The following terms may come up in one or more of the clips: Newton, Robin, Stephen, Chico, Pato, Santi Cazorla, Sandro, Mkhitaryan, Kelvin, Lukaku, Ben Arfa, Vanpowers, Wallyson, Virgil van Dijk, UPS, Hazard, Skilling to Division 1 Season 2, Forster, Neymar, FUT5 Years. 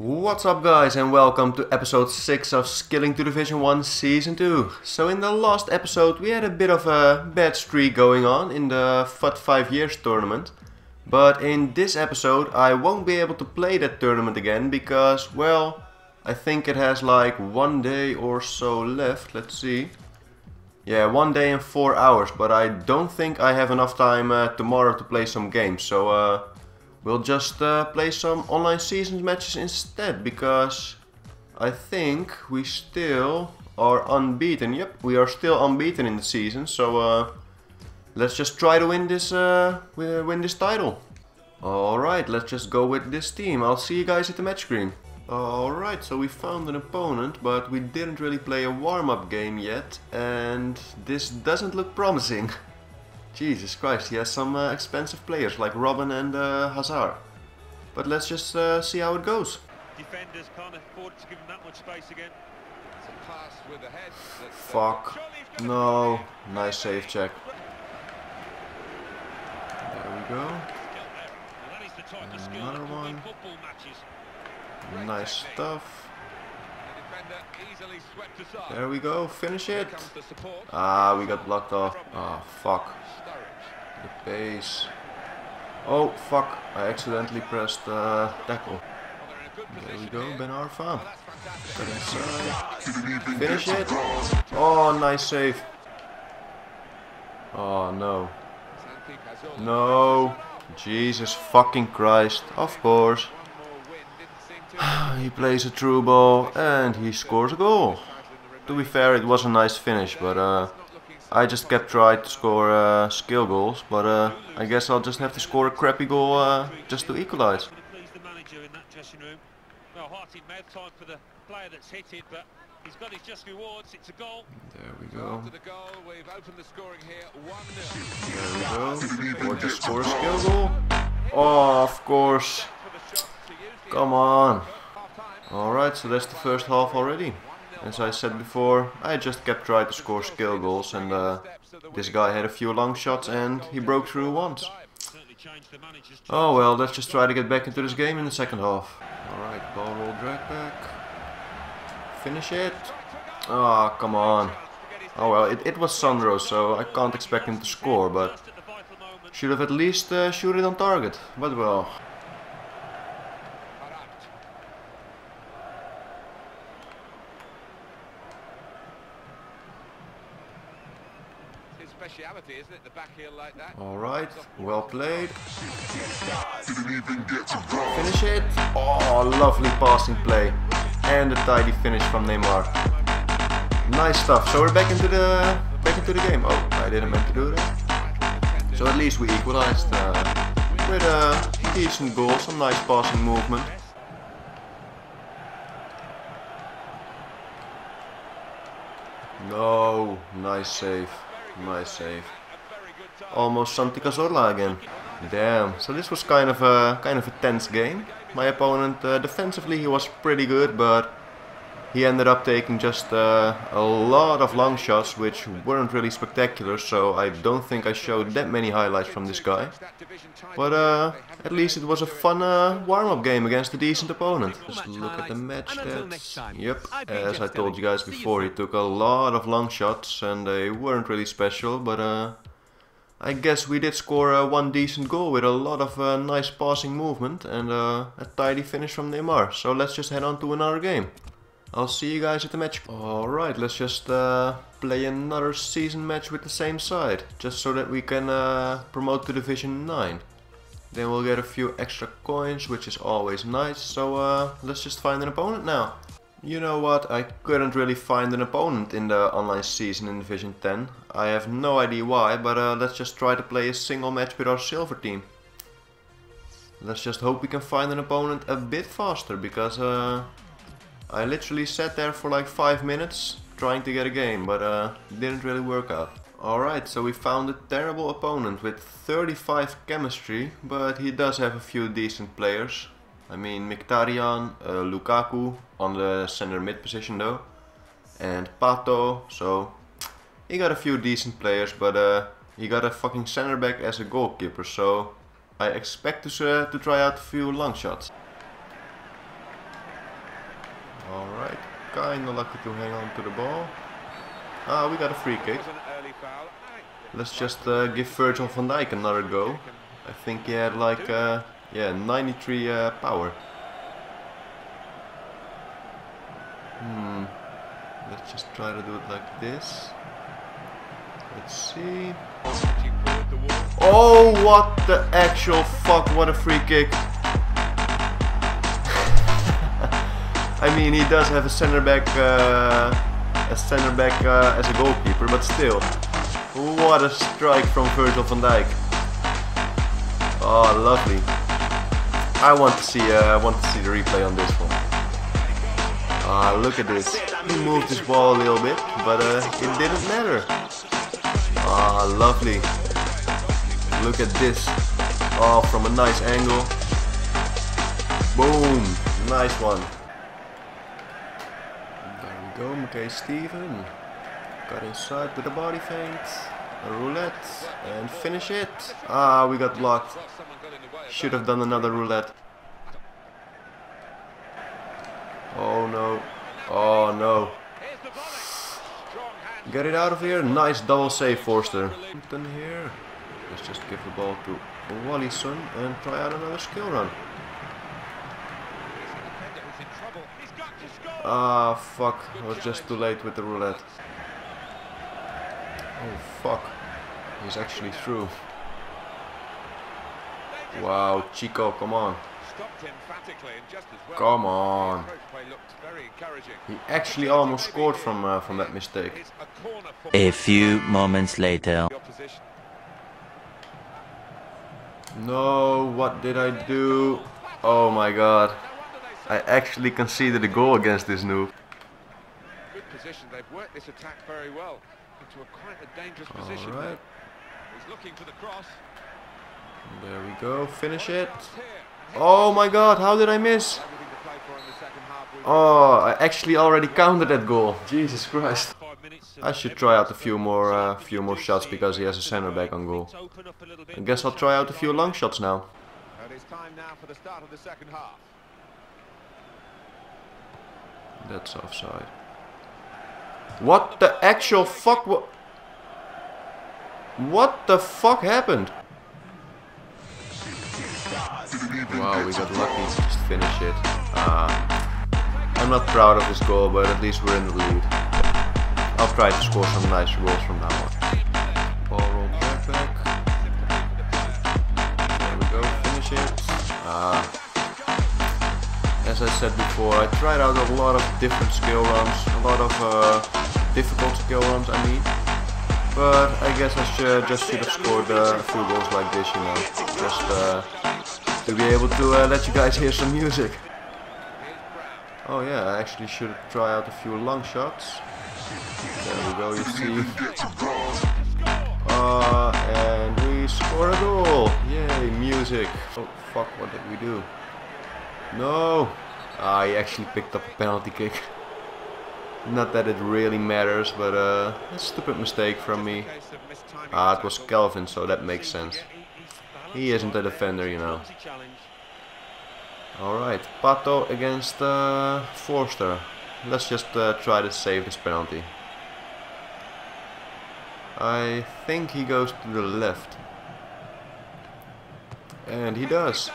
What's up guys, and welcome to episode 6 of Skilling to Division 1 Season 2. So in the last episode we had a bit of a bad streak going on in the FUT5 Years tournament. But in this episode I won't be able to play that tournament again because, well, I think it has like one day or so left. Let's see. Yeah, one day and 4 hours, but I don't think I have enough time tomorrow to play some games. So we'll just play some online seasons matches instead, because I think we still are unbeaten. Yep, we are still unbeaten in the season, so let's just try to win this title. Alright, let's just go with this team. I'll see you guys at the match screen. Alright, so we found an opponent, but we didn't really play a warm-up game yet, and this doesn't look promising. Jesus Christ, he has some expensive players like Robin and Hazard. But let's just see how it goes. Defenders can't afford to give him that much space again. It's a pass with the head. Fuck. No. Nice save check. There we go. Another one. Nice stuff. There we go, finish it. Ah, we got blocked off. Ah, fuck. The pace. Oh, fuck. I accidentally pressed tackle. There we go, Ben Arfa. Finish it. Oh, nice save. Oh, no. No. Jesus fucking Christ. Of course. He plays a true ball and he scores a goal. To be fair, it was a nice finish, but I just kept trying to score skill goals, but I guess I'll just have to score a crappy goal just to equalize. There we go. There we go. Or just score a skill goal. Oh, of course. Come on. Alright, so that's the first half already. As I said before, I just kept trying to score skill goals, and this guy had a few long shots and he broke through once. Oh well, let's just try to get back into this game in the second half. Alright, ball roll, drag back. Finish it. Ah, oh, come on. Oh well, it was Sandro, so I can't expect him to score, but should have at least shoot it on target. But well. Alright, well played. Finish it. Oh, lovely passing play. And a tidy finish from Neymar. Nice stuff. So we're back into the game. Oh, I didn't mean to do that. So at least we equalized with a decent goal, some nice passing movement. No, nice save. Nice save. Almost Santi Cazorla again. Damn. So this was kind of a tense game. My opponent defensively he was pretty good, but he ended up taking just a lot of long shots, which weren't really spectacular. So I don't think I showed that many highlights from this guy. But at least it was a fun warm-up game against a decent oppononJust look at the match stats. Yep, as I told you guys before, he took a lot of long shots and they weren't really special, but I guess we did score one decent goal with a lot of nice passing movement and a tidy finish from Neymar. So let's just head on to another game. I'll see you guys at the match. Alright, let's just play another season match with the same side. Just so that we can promote to Division 9. Then we'll get a few extra coins, which is always nice. So let's just find an opponent now. You know what, I couldn't really find an opponent in the online season in Division 10. I have no idea why, but let's just try to play a single match with our silver team. Let's just hope we can find an opponent a bit faster, because I literally sat there for like 5 minutes trying to get a game, but it didn't really work out. Alright, so we found a terrible opponent with 35 chemistry, but he does have a few decent players. I mean, Mkhitaryan, Lukaku on the center mid position though, and Pato, so he got a few decent players, but he got a fucking center back as a goalkeeper, so I expect to try out a few long shots. Kind of lucky to hang on to the ball. Ah, we got a free kick. Let's just give Virgil van Dijk another go. I think he had like 93 power. Let's just try to do it like this. Let's see. Oh, what the actual fuck, what a free kick. I mean, he does have a center back as a goalkeeper, but still. What a strike from Virgil van Dijk. Oh, lovely. I want to see the replay on this one. Ah, look at this. He moved his ball a little bit, but it didn't matter. Ah, lovely. Look at this. Oh, from a nice angle. Boom. Nice one. There we go. Okay, Stephen. Got inside with a body feint. A roulette. And finish it. Ah, we got blocked. Should have done another roulette. Oh no. Oh no. Get it out of here. Nice double save, Forster. Newton here. Let's just give the ball to Wallyson and try out another skill run. Ah, fuck. I was just too late with the roulette. Oh, fuck. He's actually through. Wow, Chico, come on. Come on. He actually almost scored from that mistake. A few moments later. No, what did I do? Oh my god. I actually conceded a goal against this noob. Good position. They've worked this attack very well into quite a dangerous position. All right. He's looking for the cross. There we go. Finish it. Oh my god, how did I miss? Oh, I actually already counted that goal. Jesus Christ. I should try out a few more shots because he has a center back on goal. I guess I'll try out a few long shots now. That's offside. What the actual fuck? What the fuck happened? Wow, we got lucky. Just finish it. I'm not proud of this goal, but at least we're in the lead. I'll try to score some nice goals from now on. Ball rolled back. There we go, finish it. As I said before, I tried out a lot of different skill runs. A lot of difficult skill runs, I mean. But I guess I should have scored a few goals like this, you know. Just to be able to let you guys hear some music. Oh yeah, I actually should try out a few long shots. There we go, you see. And we score a goal! Yay, music! Oh fuck, what did we do? No! Ah, he actually picked up a penalty kick. Not that it really matters, but a stupid mistake from me. Ah, it was Kelvin, so that makes sense. He isn't a defender, you know. Alright, Pato against Forster. Let's just try to save this penalty. I think he goes to the left. And he does.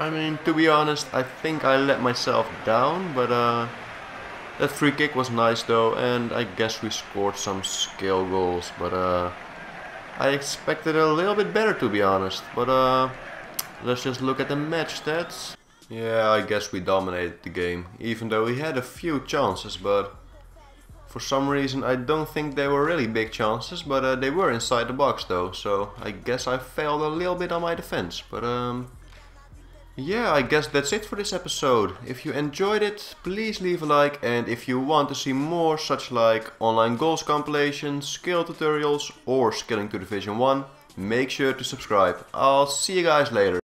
I mean, to be honest, I think I let myself down, but that free kick was nice though, and I guess we scored some skill goals, but I expected a little bit better, to be honest. But let's just look at the match stats. Yeah, I guess we dominated the game, even though we had a few chances, but for some reason I don't think they were really big chances, but they were inside the box though, so I guess I failed a little bit on my defense, but yeah, I guess that's it for this episode. If you enjoyed it, please leave a like, and if you want to see more such like online goals compilations, skill tutorials or Skilling to Division 1, make sure to subscribe. I'll see you guys later.